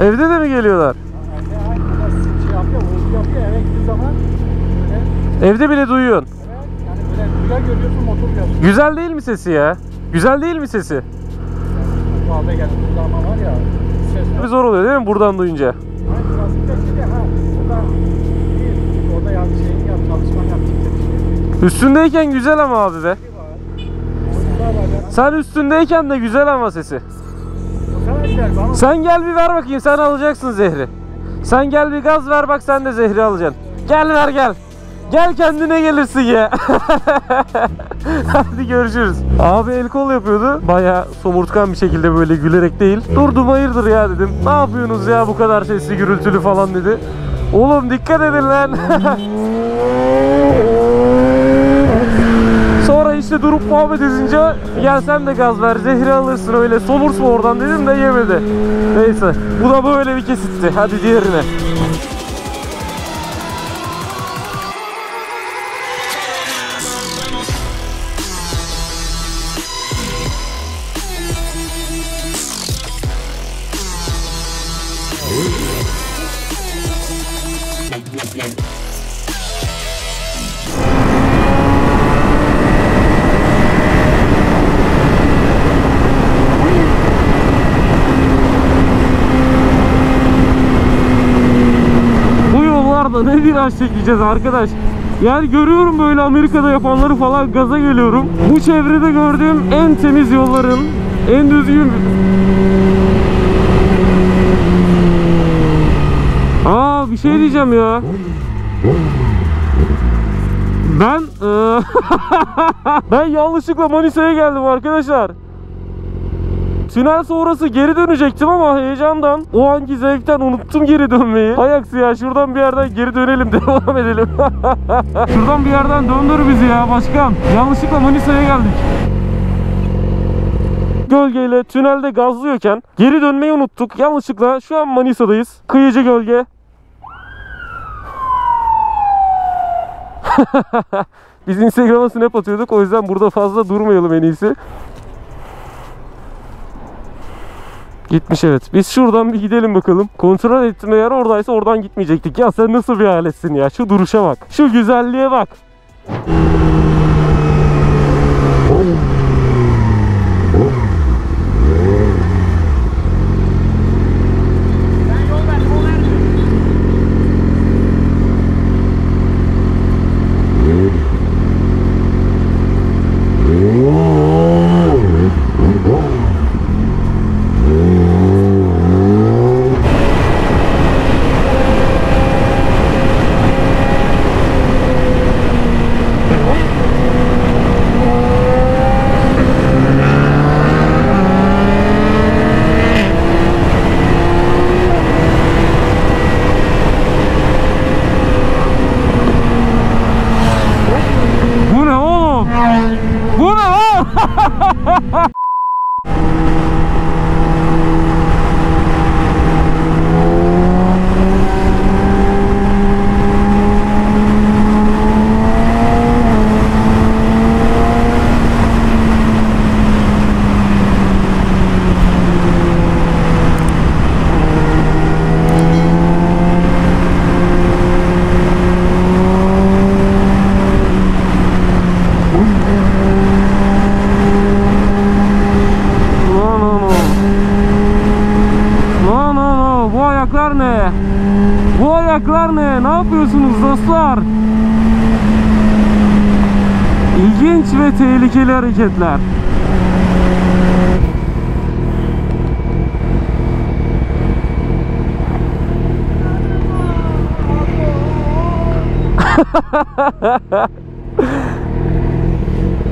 Evde de mi geliyorlar? Evde herkes şey yapıyor, hızlı yapıyor. Eve gittiği zaman böyle... Evde bile duyuyorsun. Evet, yani böyle rüya görüyorsun, motor görüyorsun. Güzel değil mi sesi ya? Güzel değil mi sesi? Yani, abi geldi, burada ama var ya... Ses... Zor oluyor değil mi buradan duyunca? Yani biraz bir de ha, buradan değil. Orada yani şeyini yap, çalışman yap. Üstündeyken güzel ama abi be. Sen üstündeyken de güzel ama sesi. Sen gel bir ver bakayım, sen alacaksın zehri. Sen gel bir gaz ver bak, sen de zehri alacaksın. Gel ver gel. Gel kendine gelirsin ya. Hadi görüşürüz. Abi el kol yapıyordu. Bayağı somurtkan bir şekilde, böyle gülerek değil. Durdum, hayırdır ya dedim. Ne yapıyorsunuz ya bu kadar sesli gürültülü falan dedi. Oğlum dikkat edin lan. Sonra işte durup muhabbet edince gel sen de gaz ver, zehri alırsın, öyle somurtma oradan dedim de yemedi. Neyse bu da böyle bir kesitti. Hadi diğerine. Ne viraj çekeceğiz arkadaş. Yani görüyorum böyle Amerika'da yapanları falan, gaza geliyorum. Bu çevrede gördüğüm en temiz yolların, en düzgün... Aa bir şey diyeceğim ya. Ben... ben yanlışlıkla Manisa'ya geldim arkadaşlar. Tünel sonrası geri dönecektim ama heyecandan, o anki zevkten unuttum geri dönmeyi. Ayaksı ya, şuradan bir yerden geri dönelim, devam edelim. Şuradan bir yerden döndür bizi ya başkan. Yanlışlıkla Manisa'ya geldik. Gölgeyle tünelde gazlıyorken geri dönmeyi unuttuk. Yanlışlıkla şu an Manisa'dayız. Kıyıcı Gölge. Biz Instagram'a snap atıyorduk, o yüzden burada fazla durmayalım en iyisi. Gitmiş evet. Biz şuradan bir gidelim bakalım. Kontrol ettim, eğer oradaysa oradan gitmeyecektik. Ya sen nasıl bir aletsin ya. Şu duruşa bak. Şu güzelliğe bak. Ne yapıyorsunuz dostlar? İlginç ve tehlikeli hareketler.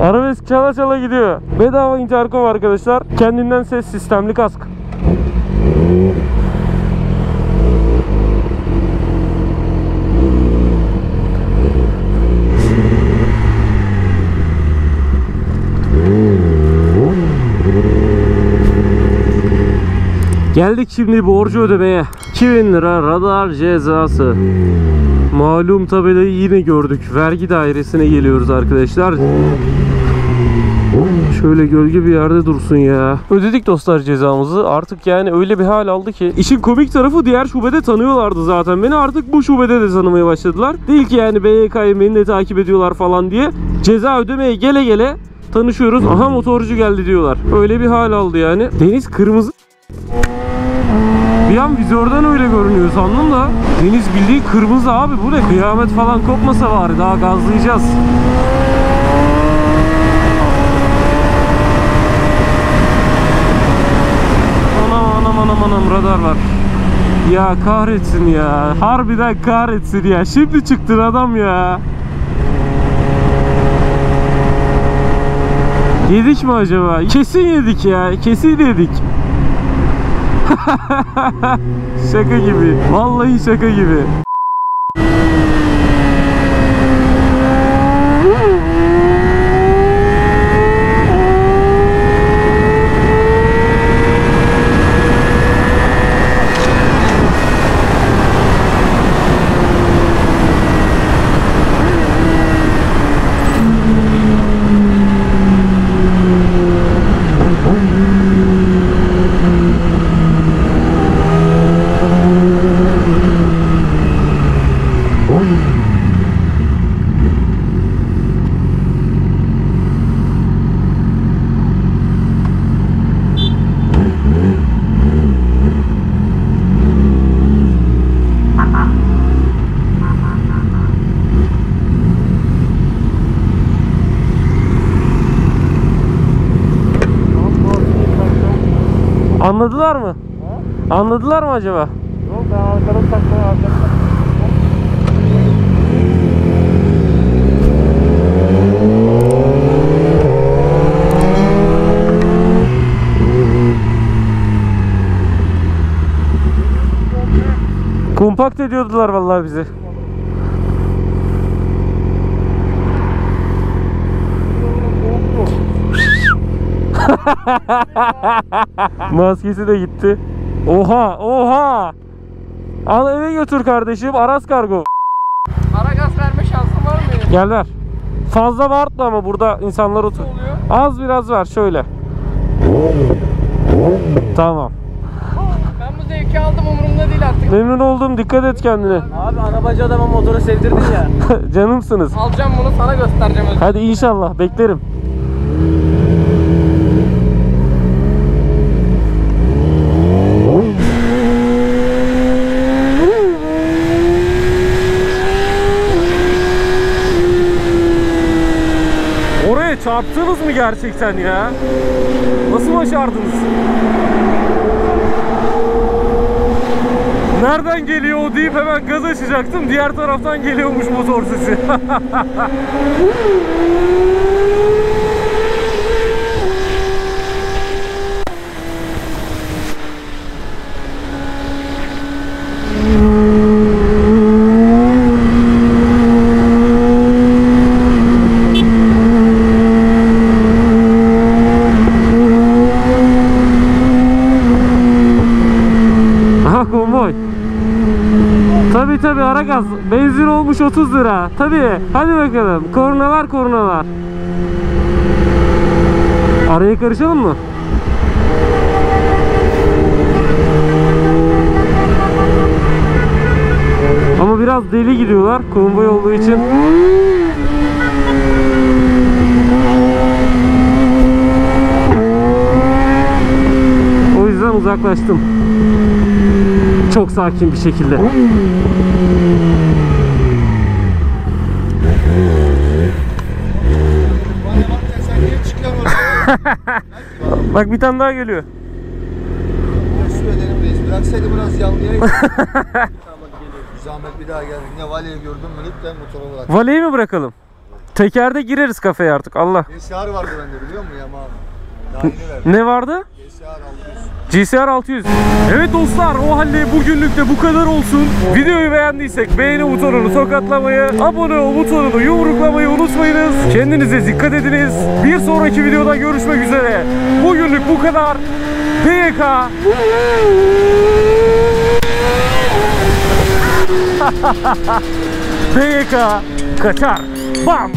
Arabesk çala çala gidiyor. Bedava interkom arkadaşlar. Kendinden ses sistemli kask. Geldik şimdi borcu ödemeye. 2000 lira radar cezası. Malum tabelayı yine gördük. Vergi dairesine geliyoruz arkadaşlar. Şöyle gölge bir yerde dursun ya. Ödedik dostlar cezamızı. Artık yani öyle bir hal aldı ki. İşin komik tarafı diğer şubede tanıyorlardı zaten beni. Artık bu şubede de tanımaya başladılar. Değil ki yani BYK'yı beni de takip ediyorlar falan diye. Ceza ödemeye gele gele tanışıyoruz. Aha motorcu geldi diyorlar. Öyle bir hal aldı yani. Deniz kırmızı. Bir an vizörden öyle görünüyor sandım da. Deniz bildiğin kırmızı abi. Bu ne? Kıyamet falan kopmasa bari. Daha gazlayacağız. Anam radar var. Ya kahretsin ya. Harbiden kahretsin ya. Şimdi çıktın adam ya. Yedik mi acaba? Kesin yedik ya. Kesin yedik. Şaka gibi. Vallahi şaka gibi. Anladılar mı? He? Anladılar mı acaba? Yok ben arkadan takmaya alacaklar. Kompakt ediyordular vallahi bizi. Maskesi de gitti. Oha oha. Al eve götür kardeşim. Aras kargo. Ara gaz verme şansın var mı? Gel ver. Fazla bağırtma ama burada insanlar otur. Az biraz ver şöyle. Tamam. Ben bu zevki aldım, umurumda değil artık. Memnun oldum, dikkat et kendine. Abi arabacı adama motoru sevdirdin ya. Canımsınız. Alacağım bunu, sana göstereceğim. Hadi inşallah, beklerim. Çarptınız mı gerçekten ya? Nasıl başardınız? Nereden geliyor o deyip hemen gaz açacaktım. Diğer taraftan geliyormuş motor sesi. Tabii ara gaz. Benzin olmuş 30 lira. Tabii. Hadi bakalım. Kornalar kornalar. Araya karışalım mı? Ama biraz deli gidiyorlar. Konvoy olduğu için. O yüzden uzaklaştım. Çok sakin bir şekilde. Bak bir tane daha geliyor. Üstü edelim reis. Bıraksaydı biraz yanlayaydı. Zahmet bir daha geldi. Ne valeyi gördüm mü? Lütfen motoru bırak. Valeyi mi bırakalım? Tekerde gireriz kafeye artık. Allah. GCR vardı bende biliyor musun Yama abi? Ne vardı? GCR 600. Evet dostlar, o halde bugünlük de bu kadar olsun. Videoyu beğendiysek beğeni butonunu tokatlamayı, abone ol butonunu yumruklamayı unutmayınız. Kendinize dikkat ediniz. Bir sonraki videoda görüşmek üzere. Bugünlük bu kadar. BYK. BYK kaçar. Bam.